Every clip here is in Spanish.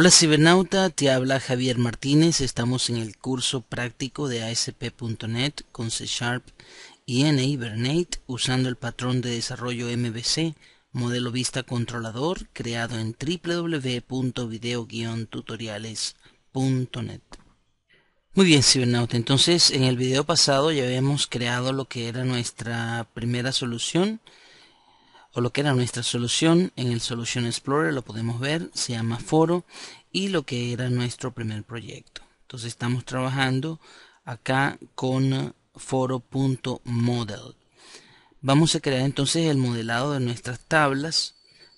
Hola cibernauta, te habla Javier Martínez. Estamos en el curso práctico de ASP.NET con C# y NHibernate usando el patrón de desarrollo MVC, modelo vista controlador, creado en www.video-tutoriales.net. Muy bien cibernauta, entonces en el video pasado ya habíamos creado lo que era nuestra primera solución, o lo que era nuestra solución en el Solution Explorer, lo podemos ver, se llama foro, y lo que era nuestro primer proyecto. Entonces estamos trabajando acá con foro.model. Vamos a crear entonces el modelado de nuestras tablas.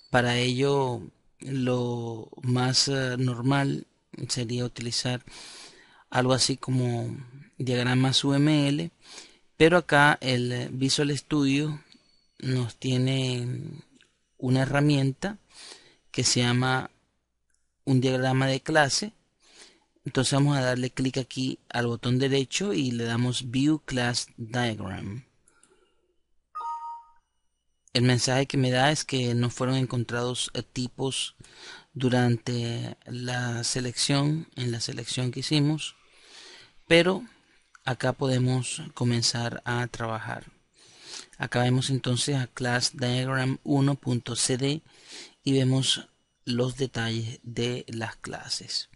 Para ello lo más normal sería utilizar algo así como diagramas UML, pero acá el Visual Studio nos tiene una herramienta que se llama un diagrama de clase. Entonces vamos a darle clic aquí al botón derecho y le damos View Class Diagram. El mensaje que me da es que no fueron encontrados tipos durante la selección, en la selección que hicimos, pero acá podemos comenzar a trabajar. Acá vemos entonces a class diagram 1.cd y vemos los detalles de las clases.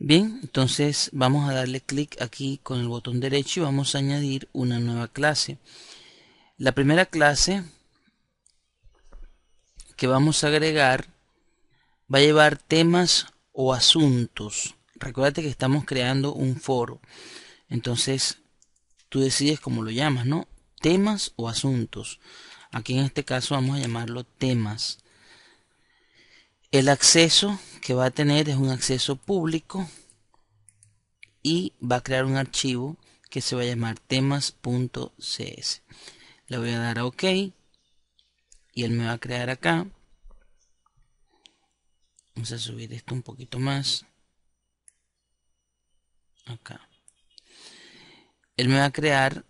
Bien, entonces vamos a darle clic aquí con el botón derecho y vamos a añadir una nueva clase. La primera clase que vamos a agregar va a llevar temas o asuntos. Recuérdate que estamos creando un foro, entonces tú decides cómo lo llamas, ¿no? Temas o asuntos. Aquí en este caso vamos a llamarlo temas. El acceso que va a tener es un acceso público y va a crear un archivo que se va a llamar temas.cs. Le voy a dar a OK y él me va a crear acá. Vamos a subir esto un poquito más. Acá. Él me va a crear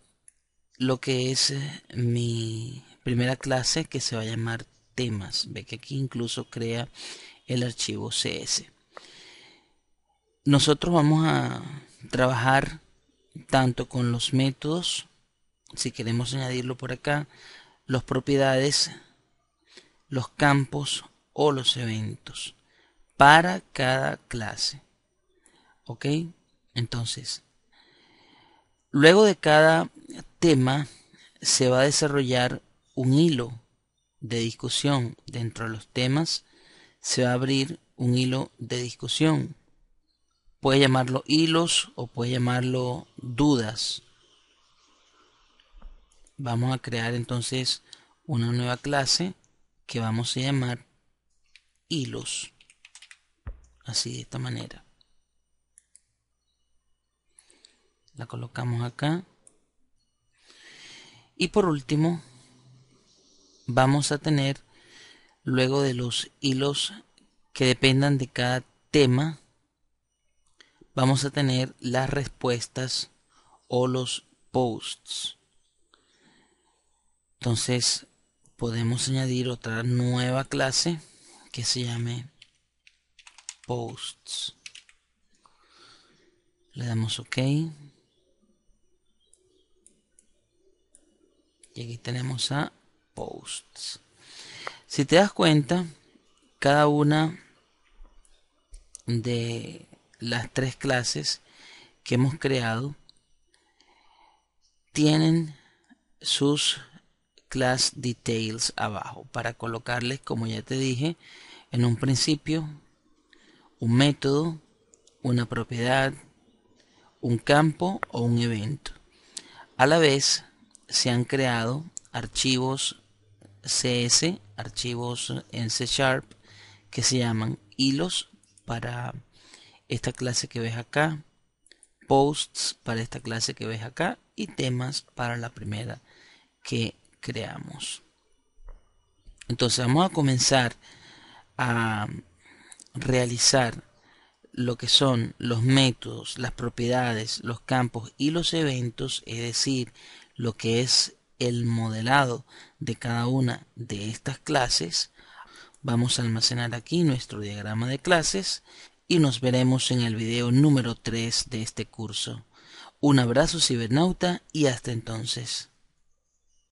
lo que es mi primera clase que se va a llamar temas. Ve que aquí incluso crea el archivo CS. Nosotros vamos a trabajar tanto con los métodos, si queremos añadirlo por acá, las propiedades, los campos o los eventos para cada clase. Ok, entonces luego de cada tema se va a desarrollar un hilo de discusión. Dentro de los temas se va a abrir un hilo de discusión. Puede llamarlo hilos o puede llamarlo dudas. Vamos a crear entonces una nueva clase que vamos a llamar hilos, así de esta manera. La colocamos acá. Y por último, vamos a tener, luego de los hilos que dependan de cada tema, vamos a tener las respuestas o los posts. Entonces, podemos añadir otra nueva clase que se llame posts. Le damos OK. Y aquí tenemos a posts. Si te das cuenta, cada una de las tres clases que hemos creado tienen sus class details abajo para colocarles, como ya te dije en un principio, un método, una propiedad, un campo o un evento. A la vez se han creado archivos CS, archivos en C# que se llaman hilos para esta clase que ves acá, posts para esta clase que ves acá y temas para la primera que creamos. Entonces vamos a comenzar a realizar lo que son los métodos, las propiedades, los campos y los eventos, es decir, lo que es el modelado de cada una de estas clases. Vamos a almacenar aquí nuestro diagrama de clases y nos veremos en el video número 3 de este curso. Un abrazo cibernauta y hasta entonces.